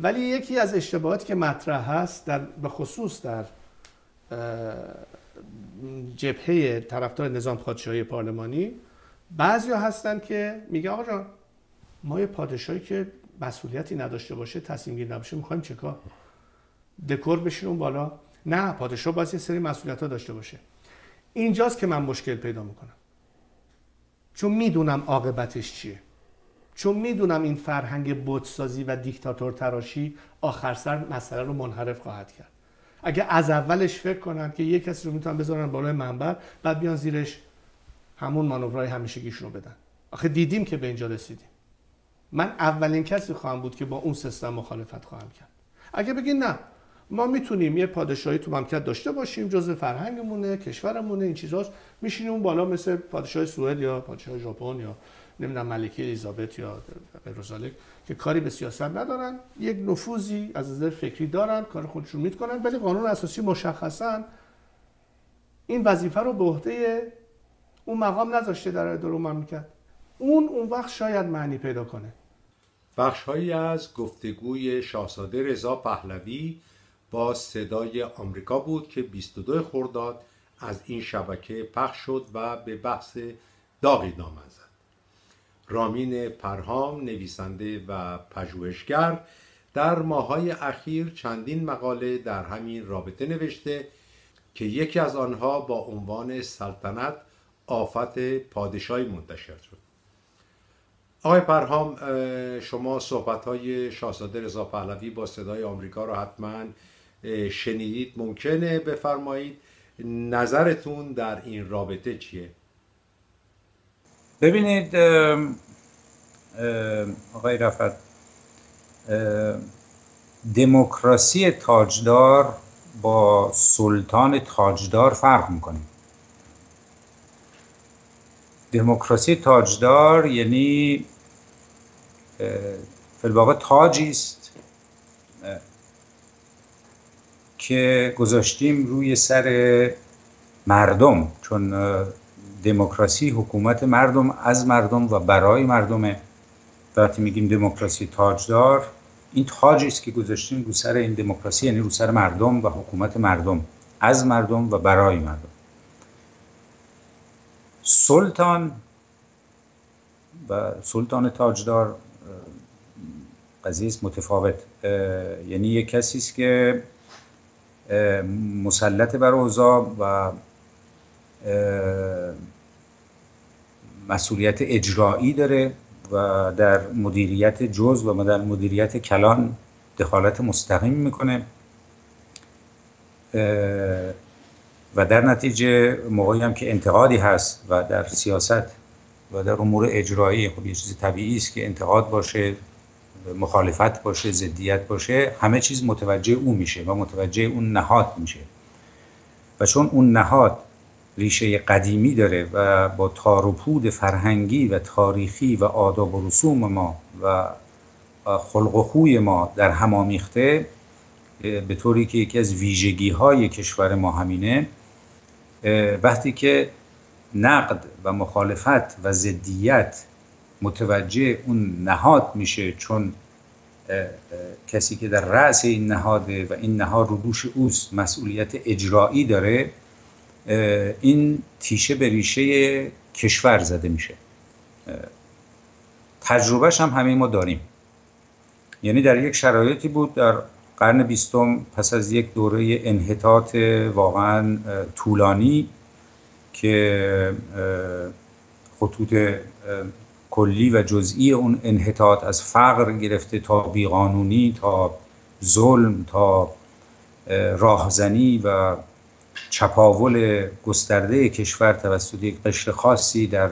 ولی یکی از اشتباهاتی که مطرح هست در به خصوص در جبهه طرفدار نظام پادشاهی پارلمانی، بعضیا هستن که میگه آقا جان ما یه پادشاهی که مسئولیتی نداشته باشه، تصمیم گیر نباشه، میخوایم چه کار؟ دکور بشین اون بالا؟ نه، پادشاه باید یه سری مسئولیت‌ها داشته باشه. اینجاست که من مشکل پیدا میکنم، چون میدونم عاقبتش چیه، چون میدونم این فرهنگ بت‌سازی و دیکتاتور تراشی آخر سر مسئله رو منحرف خواهد کرد. اگه از اولش فکر کنن که یک کسی رو میتونن بذارن بالای منبر، بعد بیان زیرش همون مانورهای همیشگیشون رو بدن. آخه دیدیم که به اینجا رسیدیم. من اولین کسی خواهم بود که با اون سیستم مخالفت خواهم کرد. اگه بگین نه ما میتونیم یه پادشاهی تو مملکت داشته باشیم، جزء فرهنگمونه، کشورمونه، این چیزاست، میشینیم اون بالا مثل پادشاه سوئد یا پادشاه ژاپن یا نمیدونم ملکه الیزابت یا رزالک که کاری به سیاست ندارن، یک نفوذی از نظر فکری دارن، کار خودشون میکنن، ولی قانون اساسی مشخصا این وظیفه رو به عهده اون مقام نذاشته در اداره مملکت. اون وقت شاید معنی پیدا کنه. بخش‌هایی از گفتگوی شاهزاده رضا پهلوی با صدای آمریکا بود که 22 خرداد از این شبکه پخش شد و به بحث داغی دامن زد. رامین پرهام، نویسنده و پژوهشگر، در ماه‌های اخیر چندین مقاله در همین رابطه نوشته که یکی از آنها با عنوان سلطنت آفت پادشاهی منتشر شد. آقای پرهام، شما صحبت‌های شاهزاده رضا پهلوی با صدای آمریکا را حتما شنیدید، ممکنه بفرمایید نظرتون در این رابطه چیه؟ ببینید آقای رأفت، دموکراسی تاجدار با سلطان تاجدار فرق می‌کنه. دموکراسی تاجدار یعنی فی‌الواقع تاجی است که گذاشتیم روی سر مردم، چون دموکراسی حکومت مردم، از مردم و برای مردمه. وقتی میگیم دموکراسی تاجدار، این تاجی است که گذاشتیم رو سر این دموکراسی، یعنی رو سر مردم و حکومت مردم، از مردم و برای مردم. سلطان تاجدار قضیه متفاوت، یعنی یک کسی است که مسلط بر اوضاع و مسئولیت اجرایی داره و در مدیریت جزء و در مدیریت کلان دخالت مستقیم میکنه و در نتیجه موقعی هم که انتقادی هست و در سیاست و در امور اجرایی، خب یه چیز طبیعی است که انتقاد باشه، مخالفت باشه، ضدیت باشه، همه چیز متوجه او میشه و متوجه اون نهاد میشه. و چون اون نهاد ریشه قدیمی داره و با تار و پود فرهنگی و تاریخی و آداب و رسوم ما و خلق و خوی ما در هم آمیخته، به طوری که یکی از ویژگی های کشور ما همینه، وقتی که نقد و مخالفت و ضدیت متوجه اون نهاد میشه، چون کسی که در رأس این نهاده و این نهاد رو دوش اوست، مسئولیت اجرایی داره، این تیشه به ریشه کشور زده میشه. تجربهش هم همه ما داریم. یعنی در یک شرایطی بود در قرن 20 پس از یک دوره انحطاط واقعا طولانی که خطوط کلی و جزئی اون انحطاط از فقر گرفته تا بیقانونی تا ظلم تا راهزنی و چپاول گسترده کشور توسط یک قشر خاصی در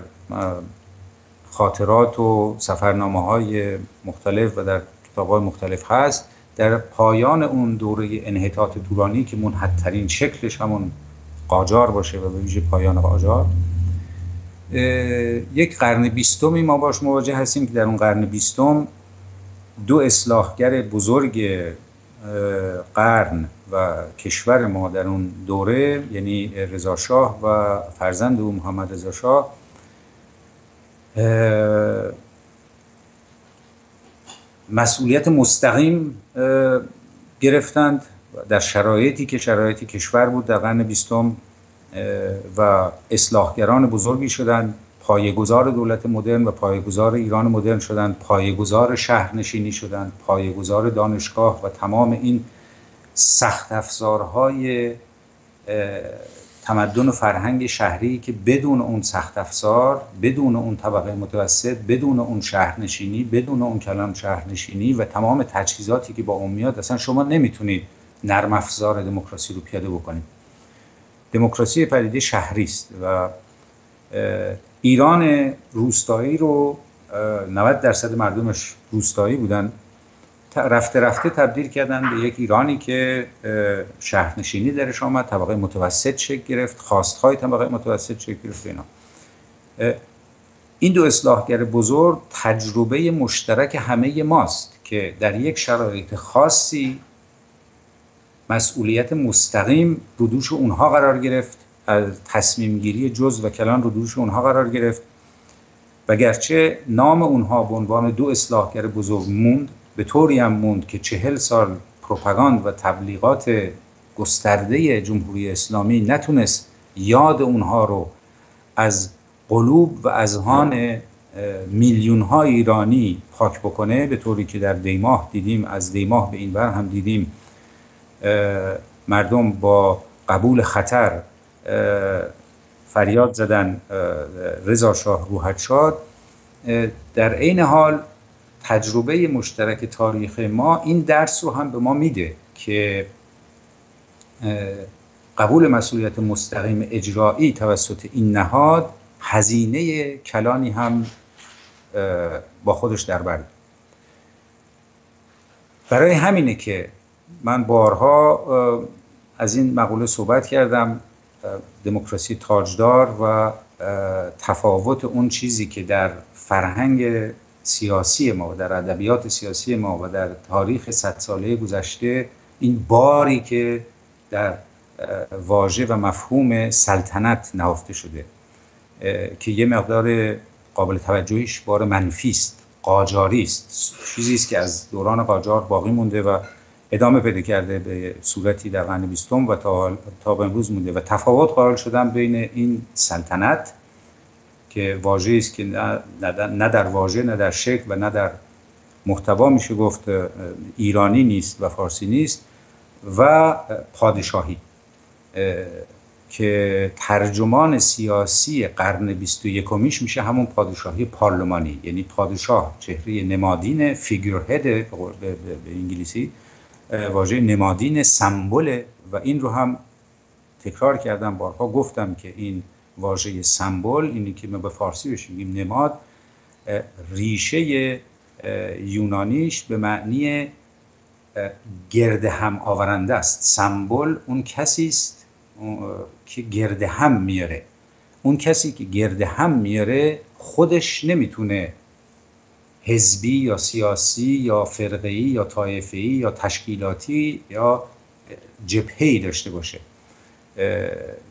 خاطرات و سفرنامه‌های مختلف و در کتاب‌های مختلف هست، در پایان اون دوره انحطاط طولانی که منحدترین شکلش همون قاجار باشه و به ویژه پایان قاجار، یک قرن 20 ما باش مواجه هستیم که در اون قرن 20 دو اصلاحگر بزرگ قرن و کشور ما در اون دوره، یعنی رضا شاه و فرزند او محمد رضا شاه، مسئولیت مستقیم گرفتند در شرایطی که شرایطی کشور بود در قرن 20 و اصلاحگران بزرگی شدند، پایه‌گذار دولت مدرن و پایه‌گذار ایران مدرن شدند، پایه‌گذار شهرنشینی شدند، پایه‌گذار دانشگاه و تمام این سخت افزارهای تمدن و فرهنگ شهری که بدون اون سخت افزار، بدون اون طبقه متوسط، بدون اون شهرنشینی، بدون اون کلان شهرنشینی و تمام تجهیزاتی که با اون میاد، اصلا شما نمیتونید نرم افزار دموکراسی رو پیاده بکنید. دموکراسی پدیده شهری است و ایران روستایی رو 90% مردمش روستایی بودن، رفته رفته تبدیل کردن به یک ایرانی که شهرنشینی درش آمد، طبقه متوسط شکل گرفت، خواستهای طبقه متوسط شکل گرفت. این دو اصلاحگر بزرگ تجربه مشترک همه ماست که در یک شرایط خاصی مسئولیت مستقیم رو دوش اونها قرار گرفت، از تصمیم گیری جزء و کلان رو دوش اونها قرار گرفت و گرچه نام اونها به عنوان دو اصلاحگر بزرگ موند، به طوری هم موند که 40 سال پروپاگاند و تبلیغات گسترده جمهوری اسلامی نتونست یاد اونها رو از قلوب و اذهان میلیون‌ها ایرانی پاک بکنه، به طوری که در دیماه دیدیم، از دیماه به این ور هم دیدیم مردم با قبول خطر فریاد زدن رضا شاه روحت شاد. در عین حال تجربه مشترک تاریخ ما این درس رو هم به ما میده که قبول مسئولیت مستقیم اجرایی توسط این نهاد هزینه کلانی هم با خودش در بر می‌داره. برای همینه که من بارها از این مقوله صحبت کردم، دموکراسی تاجدار و تفاوت اون چیزی که در فرهنگ سیاسی ما و در ادبیات سیاسی ما و در تاریخ 100 ساله گذشته، این باری که در واژه و مفهوم سلطنت نهفته شده که یه مقدار قابل توجهیش بار منفی است، قاجاری است، چیزی است که از دوران قاجار باقی مونده و ادامه پیدا کرده به صورتی در قرن 20 و تا به امروز مونده و تفاوت قائل شدن بین این سلطنت که واژه‌ای است که نه در واژه، نه در شکل و نه در محتوا میشه گفت ایرانی نیست و فارسی نیست، و پادشاهی که ترجمان سیاسی قرن 21میش میشه همون پادشاهی پارلمانی، یعنی پادشاه چهره نمادین، فیگورهد به انگلیسی، واژه نمادین، سمبل. و این رو هم تکرار کردم، بارها گفتم که این واژه سمبل، اینی که ما به فارسی بهش میگیم نماد، ریشه یونانیش به معنی گرد هم آورنده است. سمبل اون کسی است که گرد هم میاره، اون کسی که گرد هم میاره خودش نمیتونه حزبی یا سیاسی یا فرقه‌ای یا طایفه‌ای یا تشکیلاتی یا جبهه‌ای داشته باشه.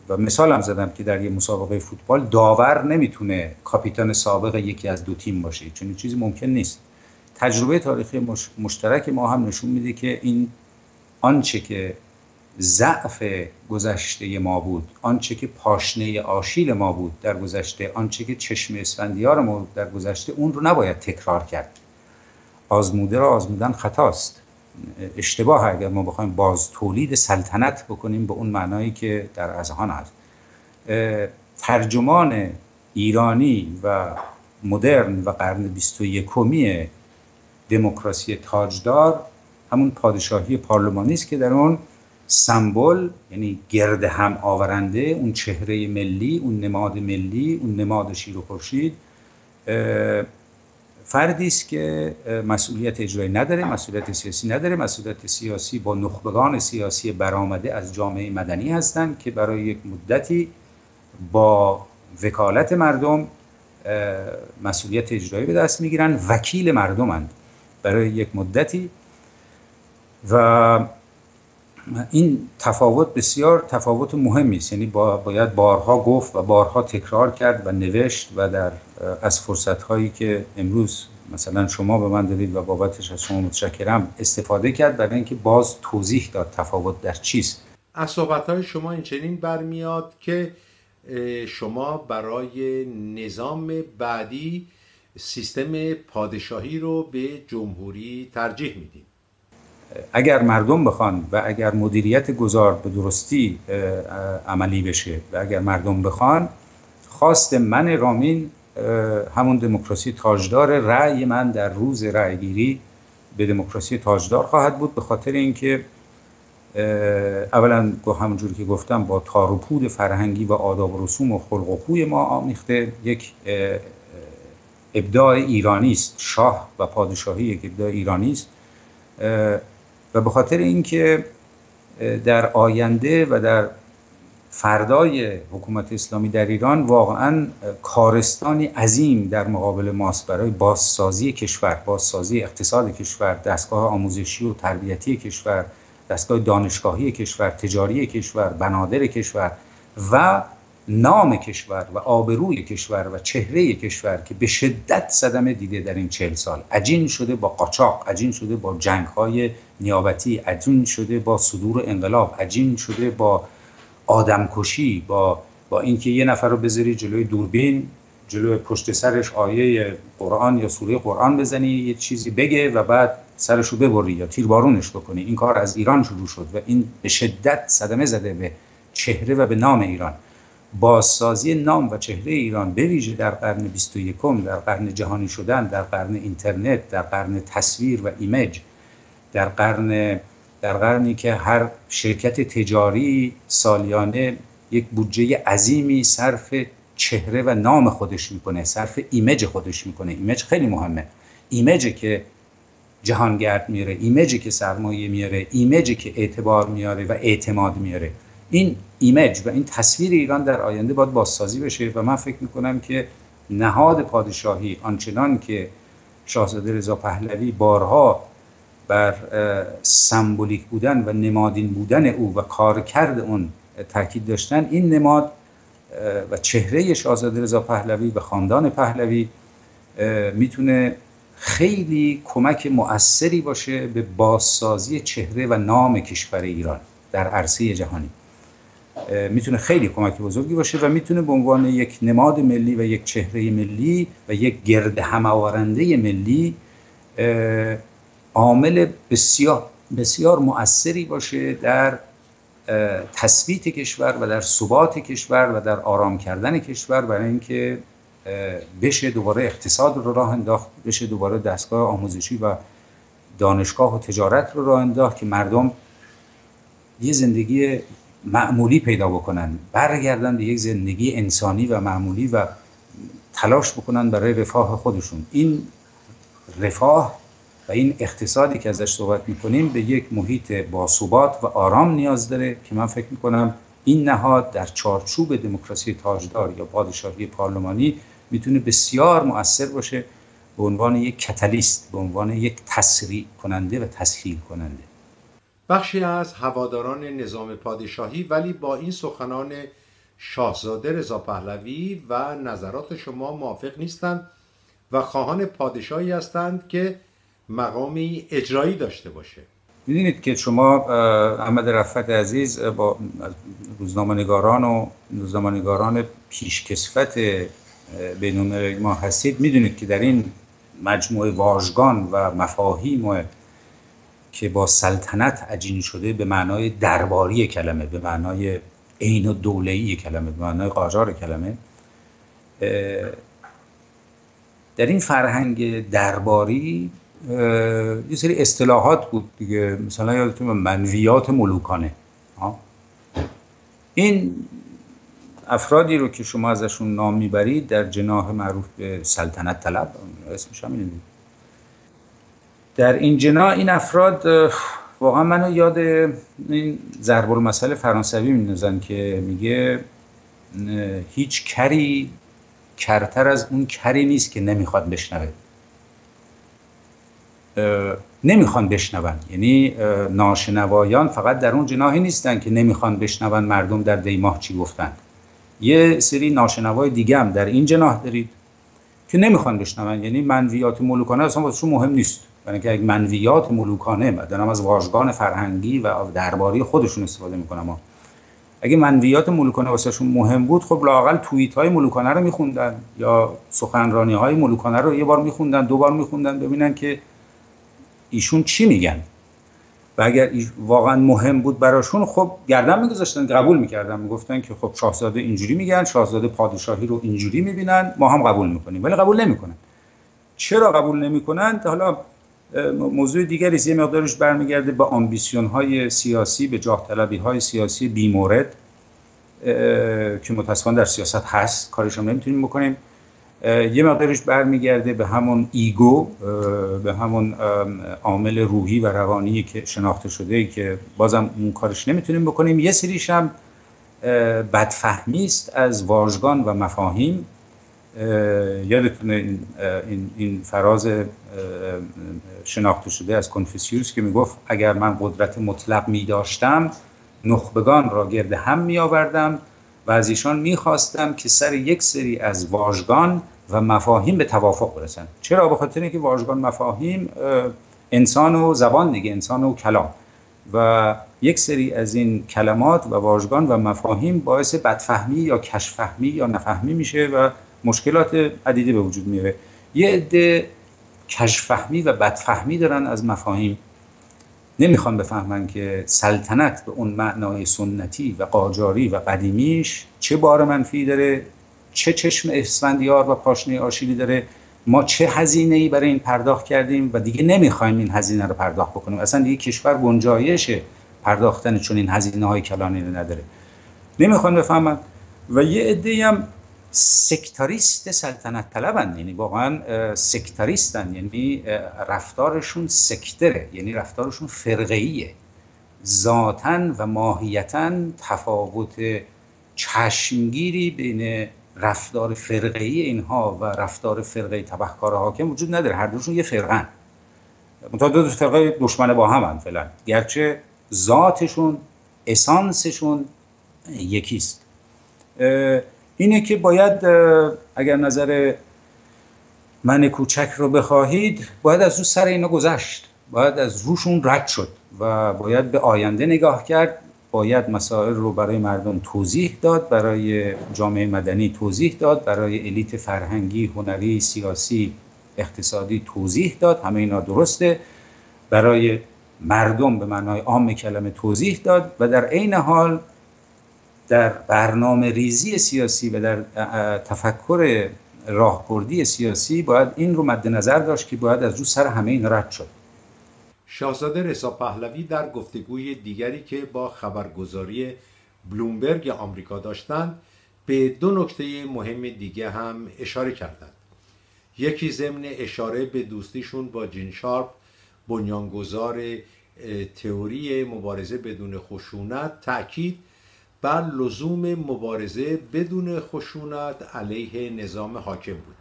و مثال هم زدم که در یه مسابقه فوتبال داور نمیتونه کاپیتان سابق یکی از دو تیم باشه، چون این چیزی ممکن نیست. تجربه تاریخی مشترک ما هم نشون میده که این آنچه که ضعف گذشته ما بود، آنچه که پاشنه آشیل ما بود در گذشته، آنچه که چشم اسفندیار ما بود در گذشته، اون رو نباید تکرار کرد. آزموده را آزمودن خطاست، اشتباه. اگر ما بخوایم باز تولید سلطنت بکنیم به اون معنایی که در اذهان هست، ترجمان ایرانی و مدرن و قرن 21م دموکراسی تاجدار همون پادشاهی پارلمانی است که در اون سمبل، یعنی گرد هم آورنده، اون چهره ملی، اون نماد ملی، اون نماد شیر و خورشید، فردی است که مسئولیت اجرایی نداره، مسئولیت سیاسی نداره. مسئولیت سیاسی با نخبگان سیاسی برآمده از جامعه مدنی هستند که برای یک مدتی با وکالت مردم مسئولیت اجرایی به دست میگیرن، وکیل مردمند برای یک مدتی و این تفاوت بسیار تفاوت مهمی است. یعنی باید بارها گفت و بارها تکرار کرد و نوشت و در از فرصت‌هایی که امروز مثلا شما به من دادید و بابتش از شما متشکرم استفاده کرد برای اینکه باز توضیح داد تفاوت در چیست. از صحبت‌های شما این چنین برمیاد که شما برای نظام بعدی سیستم پادشاهی رو به جمهوری ترجیح میدید. اگر مردم بخوان و اگر مدیریت گذار به درستی عملی بشه و اگر مردم بخوان، خواست من رامین همون دموکراسی تاجدار، رأی من در روز رأیگیری به دموکراسی تاجدار خواهد بود، به خاطر اینکه اولا همونجوری که گفتم با تار و پود فرهنگی و آداب و رسوم و خلق و خوی ما آمیخته، یک ابداع ایرانی است، شاه و پادشاهی یک ابداع ایرانی است و به خاطر اینکه در آینده و در فردای حکومت اسلامی در ایران واقعا کارستانی عظیم در مقابل ماست برای بازسازی کشور، بازسازی اقتصاد کشور، دستگاه آموزشی و تربیتی کشور، دستگاه دانشگاهی کشور، تجاری کشور، بنادر کشور و نام کشور و آبروی کشور و چهره کشور که به شدت صدمه دیده در این 40 سال. عجین شده با قاچاق، عجین شده با جنگ‌های نیابتی، عجین شده با صدور انقلاب، عجین شده با آدمکشی، با اینکه یه نفر رو بذاری جلوی دوربین، جلوی پشت سرش آیه قرآن یا سوره قرآن بزنی، یه چیزی بگه و بعد سرش رو ببری یا تیربارونش بکنی. این کار از ایران شروع شد و این به شدت صدمه زده به چهره و به نام ایران. بازسازی نام و چهره ایران به ویژه در قرن 21، در قرن جهانی شدن، در قرن اینترنت، در قرن تصویر و ایمیج، در قرنی که هر شرکت تجاری سالیانه یک بودجه عظیمی صرف چهره و نام خودش میکنه، صرف ایمیج خودش میکنه. ایمیج خیلی مهمه، ایمیجی که جهانگرد میاره، ایمیجی که سرمایه میاره، ایمیجی که اعتبار میاره و اعتماد میاره. این ایمیج و این تصویر ایران در آینده باید بازسازی بشه و من فکر میکنم که نهاد پادشاهی آنچنان که شاهزاده رضا پهلوی بارها بر سمبولیک بودن و نمادین بودن او و کارکرد اون تاکید داشتن، این نماد و چهره شاهزاده رضا پهلوی و خاندان پهلوی میتونه خیلی کمک مؤثری باشه به بازسازی چهره و نام کشور ایران در عرصه جهانی. میتونه خیلی کمک بزرگی باشه و میتونه به عنوان یک نماد ملی و یک چهره ملی و یک گرد هم آورنده ملی عامل بسیار بسیار مؤثری باشه در تثبیت کشور و در ثبات کشور و در آرام کردن کشور، برای اینکه بشه دوباره اقتصاد رو راه انداخت، بشه دوباره دستگاه آموزشی و دانشگاه و تجارت رو راه انداخت که مردم یه زندگی معمولی پیدا بکنن، برگردن به یک زندگی انسانی و معمولی و تلاش بکنن برای رفاه خودشون. این رفاه و این اقتصادی که ازش صحبت میکنیم به یک محیط باثبات و آرام نیاز داره که من فکر میکنم این نهاد در چارچوب دموکراسی تاجدار یا پادشاهی پارلمانی میتونه بسیار مؤثر باشه به عنوان یک کاتالیست، به عنوان یک تسریع کننده و تسهیل کننده. بخشی از هواداران نظام پادشاهی ولی با این سخنان شاهزاده رضا پهلوی و نظرات شما موافق نیستند و خواهان پادشاهی هستند که مقامی اجرایی داشته باشه. می‌دونید که شما احمد رأفت عزیز با روزنامه‌نگاران پیشکسوت بین‌المللی ما هستید، می‌دونید که در این مجموعه واژگان و مفاهیم که با سلطنت عجین شده به معنای درباری کلمه، به معنای عین الدوله‌ای کلمه، به معنای قاجار کلمه، در این فرهنگ درباری یه سری اصطلاحات بود دیگه، مثلا یادتون منویات ملوکانه. این افرادی رو که شما ازشون نام میبرید در جناح معروف به سلطنت طلب، اسمش هم اینه، در این جناح این افراد واقعا منو یاد این ضرب المثل فرانسوی میندازن که میگه هیچ کری کرتر از اون کری نیست که نمیخواد بشنوه. نمیخوان بشنون. یعنی ناشنوایان فقط در اون جناحی نیستن که نمیخوان بشنون مردم در دیماه چی گفتن، یه سری ناشنوای دیگه هم در این جناح دارید که نمیخوان بشنون. یعنی منویات ملوکانه اصلا واسه مهم نیست، برای اینکه اگه منویات ملوکانه، بعدنم از واژگان فرهنگی و درباری خودشون استفاده میکنم، اگه منویات ملوکانه واسهشون مهم بود، خب لااقل توییت‌های ملوکانه رو میخوندن یا سخنرانی‌های ملوکانه رو یه بار میخوندن، دو بار میخوندن، ببینن که ایشون چی میگن. و اگر واقعا مهم بود براشون، خب گردن میگذاشتن، قبول میکردن، میگفتن که خب شاهزاده اینجوری میگن، شاهزاده پادشاهی رو اینجوری میبینن، ما هم قبول میکنیم. ولی قبول نمیکنن. چرا قبول نمیکنن؟ حالا موضوع دیگری است، یه مقدارش برمیگرده به آمبیسیون‌های سیاسی، به جاه طلبی‌های سیاسی بیمورد که متأسفانه در سیاست هست، کارش هم نمیتونیم بکنیم. یه مقدارش برمیگرده به همون ایگو، به همون عامل روحی و روانی که شناخته شده که بازم اون کارش نمیتونیم بکنیم. یه سریش هم بدفهمی است از واژگان و مفاهیم. یادتونه این فراز شناخته شده از کنفوسیوس که میگفت اگر من قدرت مطلق می‌داشتم، نخبگان را گرد هم می‌آوردم و از ایشان می‌خواستم که سر یک سری از واژگان و مفاهیم به توافق برسند. چرا؟ به خاطر اینکه واژگان، مفاهیم، انسان و زبان دیگه، انسان و کلام، و یک سری از این کلمات و واژگان و مفاهیم باعث بدفهمی یا کشفهمی یا نفهمی میشه و مشکلات عدیده به وجود میاره. یه عده کشفهمی و بدفهمی دارن از مفاهیم، نمیخوان بفهمن که سلطنت به اون معنای سنتی و قاجاری و قدیمیش چه بار منفی داره، چه چشم اسفندیار و پاشنه آشیلی داره، ما چه هزینه‌ای برای این پرداخت کردیم و دیگه نمیخوایم این هزینه رو پرداخت بکنیم. اصلا دیگه کشور گنجایش پرداختن چون این هزینه‌های کلانی نداره، نمیخوان بفهمن. و یه عده‌ای هم سکتاریست سلطنت طلبند، یعنی واقعا سکتاریستن، یعنی رفتارشون سکتره، یعنی رفتارشون فرقه‌ایه، ذاتن و ماهیتن تفاوت چشمگیری بین رفتار فرقه‌ای اینها و رفتار فرقه‌ای تبهکار حاکم وجود نداره. هر دوشون یه فرقه‌اند، منتها دو فرقه دشمن با همن فعلا، گرچه ذاتشون، اسانسشون یکیست. اینه که باید، اگر نظر من کوچک رو بخواهید، باید از رو سر اینا گذشت، باید از روشون رد شد و باید به آینده نگاه کرد، باید مسائل رو برای مردم توضیح داد، برای جامعه مدنی توضیح داد، برای الیت فرهنگی، هنری، سیاسی، اقتصادی توضیح داد. همه اینا درسته، برای مردم به معنای عام کلمه توضیح داد و در عین حال در برنامه ریزی سیاسی و در تفکر راهبردی سیاسی باید این رو مد نظر داشت که باید از رو سر همه این رد شد. شاهزاده رضا پهلوی در گفتگوی دیگری که با خبرگزاری بلومبرگ آمریکا داشتند، به دو نکته مهم دیگه هم اشاره کردند. یکی ضمن اشاره به دوستیشون با جین شارپ، بنیانگذار تئوری مبارزه بدون خشونت، تاکید بر لزوم مبارزه بدون خشونت علیه نظام حاکم بود.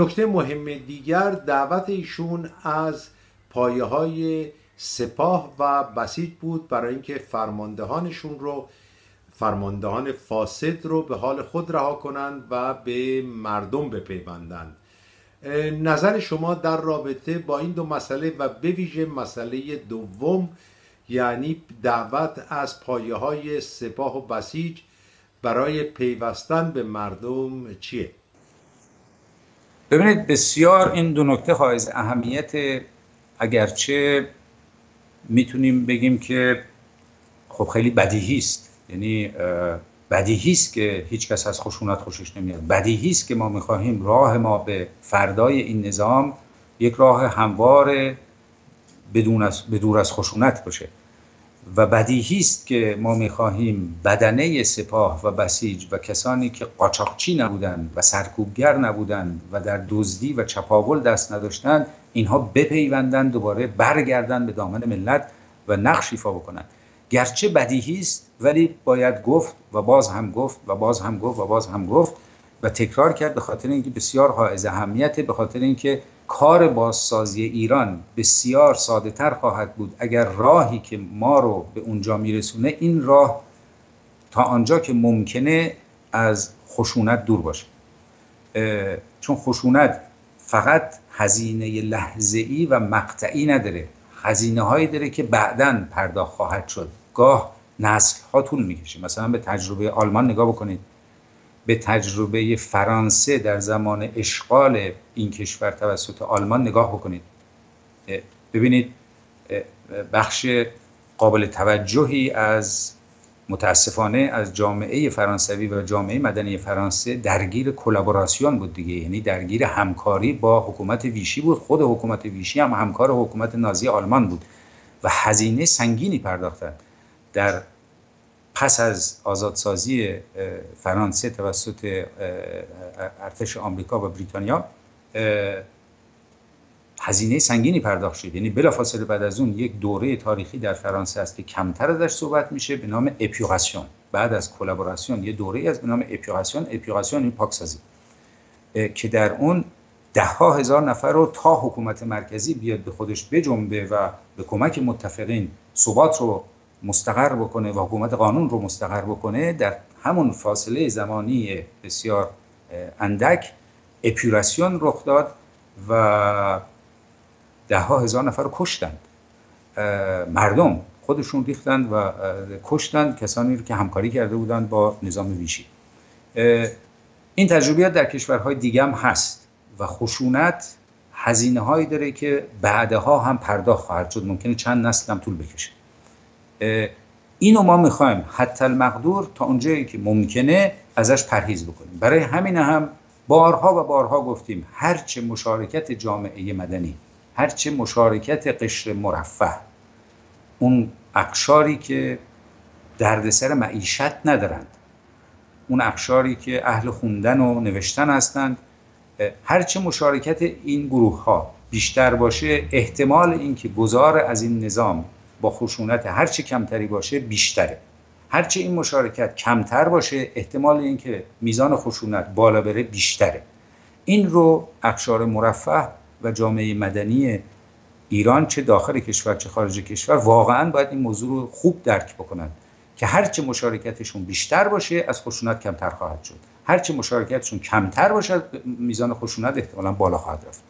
نکته مهم دیگر دعوت ایشون از پایه‌های سپاه و بسیج بود برای اینکه فرماندهان فاسد رو به حال خود رها کنند و به مردم بپیوندند. نظر شما در رابطه با این دو مسئله و به ویژه مسئله دوم، یعنی دعوت از پایه‌های سپاه و بسیج برای پیوستن به مردم چیه؟ ببینید، بسیار این دو نکته حائز اهمیت، اگرچه میتونیم بگیم که خب خیلی بدیهی است. یعنی بدیهی است که هیچ کس از خشونت خوشش نمیاد، بدیهی است که ما میخواهیم راه ما به فردای این نظام یک راه همواره بدور از خشونت باشه، و بدیهی است که ما می‌خواهیم بدنه سپاه و بسیج و کسانی که قاچاقچی نبودند و سرکوبگر نبودند و در دزدی و چپاول دست نداشتند، اینها بپیوندند، دوباره برگردند به دامن ملت و نقش ایفا بکنند. گرچه بدیهی است، ولی باید گفت و باز هم گفت و باز هم گفت و باز هم گفت و تکرار کرد به خاطر اینکه بسیار حائز اهمیت، به خاطر اینکه کار بازسازی ایران بسیار ساده تر خواهد بود اگر راهی که ما رو به اونجا میرسونه این راه تا آنجا که ممکنه از خشونت دور باشه، چون خشونت فقط هزینه لحظه‌ای و مقطعی نداره، هزینه هایی داره که بعداً پرداخت خواهد شد، گاه نسل ها طول میکشه. مثلا به تجربه آلمان نگاه بکنید، به تجربه فرانسه در زمان اشغال این کشور توسط آلمان نگاه بکنید، ببینید بخش قابل توجهی از متاسفانه از جامعه فرانسوی و جامعه مدنی فرانسه درگیر کلابوراسیون بود دیگه، یعنی درگیر همکاری با حکومت ویشی بود. خود حکومت ویشی هم همکار حکومت نازی آلمان بود و هزینه سنگینی پرداختند. در پس از آزادسازی فرانسه توسط ارتش آمریکا و بریتانیا هزینه سنگینی پرداخت شد، یعنی بلافاصله بعد از اون یک دوره تاریخی در فرانسه است که کمتر ازش صحبت میشه به نام اپیوراسیون. بعد از کلابوراسیون یه دوره از به نام اپیوراسیون، اپیوراسیون این پاکسازی که در اون ده ها هزار نفر رو تا حکومت مرکزی بیاد به خودش بجنبه و به کمک متفقین ثبات رو مستقر بکنه و حکومت قانون رو مستقر بکنه، در همون فاصله زمانی بسیار اندک اپیوراسیون رخ داد و ده ها هزار نفر رو کشتند، مردم خودشون ریختند و کشتند کسانی رو که همکاری کرده بودند با نظام ویشی. این تجربیات در کشورهای دیگه هم هست و خشونت هزینه هایی داره که بعدها هم پرداخت خواهد شد، ممکنه چند نسل هم طول بکشه. اینو ما میخوایم حتی المقدور تا اونجایی که ممکنه ازش پرهیز بکنیم. برای همین هم بارها و بارها گفتیم هرچه مشارکت جامعه مدنی، هرچه مشارکت قشر مرفه، اون اقشاری که دردسر معیشت ندارند، اون اقشاری که اهل خوندن و نوشتن هستند، هرچه مشارکت این گروه ها بیشتر باشه احتمال اینکه گذار از این نظام با خشونت هرچه کمتری باشه بیشتره. هرچه این مشارکت کمتر باشه احتمال اینکه میزان خشونت بالا بره بیشتره. این رو اقشار مرفه و جامعه مدنی ایران چه داخل کشور چه خارج کشور واقعاً باید این موضوع رو خوب درک بکنند که هرچه مشارکتشون بیشتر باشه از خشونت کمتر خواهد شد، هرچه مشارکتشون کمتر باشه میزان خشونت احتمالاً بالا خواهد رفت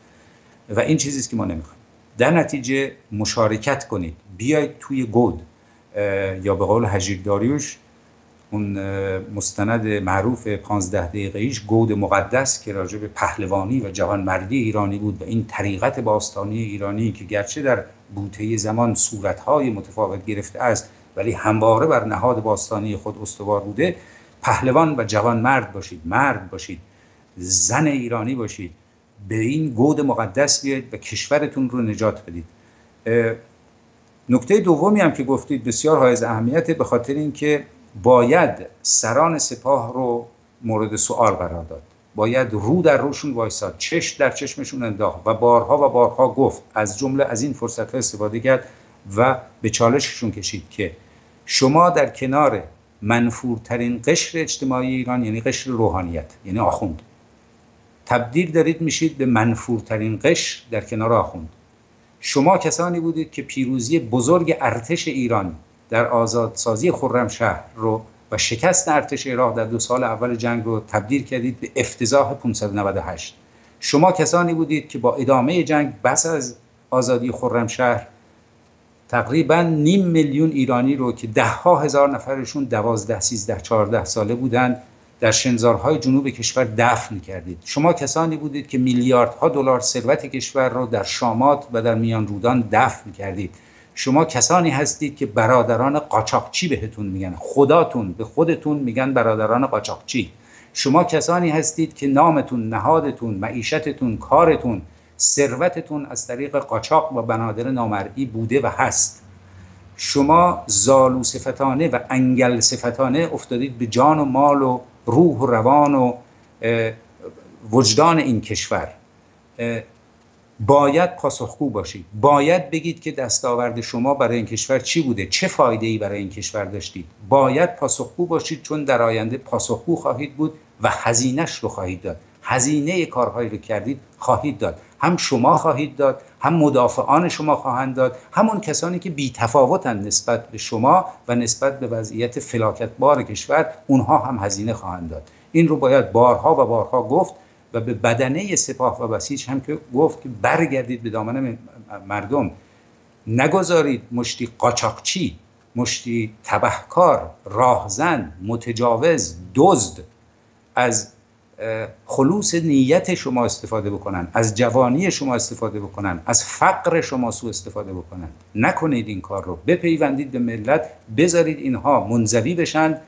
و این چیزیست که ما نمیخوایم. در نتیجه مشارکت کنید، بیاید توی گود، یا به قول هجیر داریوش اون مستند معروف 15 دقیقه‌ایش گود مقدس که راجع به پهلوانی و جوانمردی ایرانی بود و این طریقت باستانی ایرانی که گرچه در بوته زمان صورت‌های متفاوت گرفته است ولی همواره بر نهاد باستانی خود استوار بوده، پهلوان و جوانمرد باشید، مرد باشید، زن ایرانی باشید، به این گود مقدس بیاید و کشورتون رو نجات بدید. نکته دومی هم که گفتید بسیار حائز اهمیت، به خاطر اینکه باید سران سپاه رو مورد سؤال قرار داد، باید رو در روشون وایساد، چشم در چشمشون انداخت و بارها گفت، از جمله از این فرصت‌ها استفاده کرد و به چالششون کشید که شما در کنار منفورترین قشر اجتماعی ایران، یعنی قشر روحانیت، یعنی آخوند، تبدیل دارید میشید به منفورترین قشر در کنار آخوند. شما کسانی بودید که پیروزی بزرگ ارتش ایران در آزادسازی خرمشهر رو و شکست ارتش عراق در 2 سال اول جنگ رو تبدیل کردید به افتضاح 598. شما کسانی بودید که با ادامه جنگ بس از آزادی خرمشهر تقریبا نیم میلیون ایرانی رو که ده ها هزار نفرشون 12، 13، 14 ساله بودند در شنزارهای جنوب کشور دفن کردید. شما کسانی بودید که میلیاردها دلار ثروت کشور رو در شامات و در میان رودان دفن کردید. شما کسانی هستید که برادران قاچاقچی بهتون میگن، خداتون به خودتون میگن برادران قاچاقچی. شما کسانی هستید که نامتون، نهادتون، معیشتتون، کارتون، ثروتتون از طریق قاچاق و بنادر نامرئی بوده و هست. شما زالو صفتانه و انگل صفتانه افتادید به جان و مال و روح و روان و وجدان این کشور. باید پاسخگو باشید، باید بگید که دستاورد شما برای این کشور چی بوده، چه فایده‌ای برای این کشور داشتید. باید پاسخگو باشید چون در آینده پاسخگو خواهید بود و هزینه‌اش رو خواهید داد. هزینه کارهایی رو کردید خواهید داد، هم شما خواهید داد، هم مدافعان شما خواهند داد، همون کسانی که بی‌تفاوتند نسبت به شما و نسبت به وضعیت فلاکتبار کشور، اونها هم هزینه خواهند داد. این رو باید بارها و بارها گفت و به بدنه سپاه و بسیج هم که گفت که برگردید به دامن مردم، نگذارید مشتی قاچاقچی، مشتی تبهکار، راهزن، متجاوز، دزد از خلوص نیت شما استفاده بکنن، از جوانی شما استفاده بکنن، از فقر شما سوء استفاده بکنن. نکنید این کار رو، بپیوندید به ملت، بذارید اینها منزوی بشن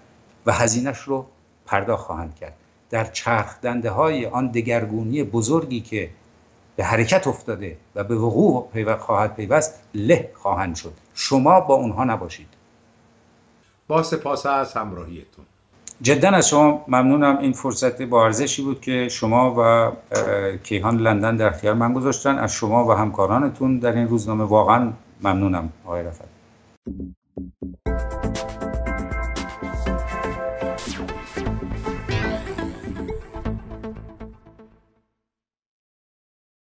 و هزینه‌اش رو پرداخت خواهند کرد. در چرخ دنده های آن دگرگونی بزرگی که به حرکت افتاده و به وقوع خواهد پیوست له خواهند شد. شما با اونها نباشید. با سپاس از همراهیتون. جدا از شما ممنونم. این فرصت با ارزشی بود که شما و کیهان لندن در اختیار من گذاشتن. از شما و همکارانتون در این روزنامه واقعا ممنونم آقای رأفت.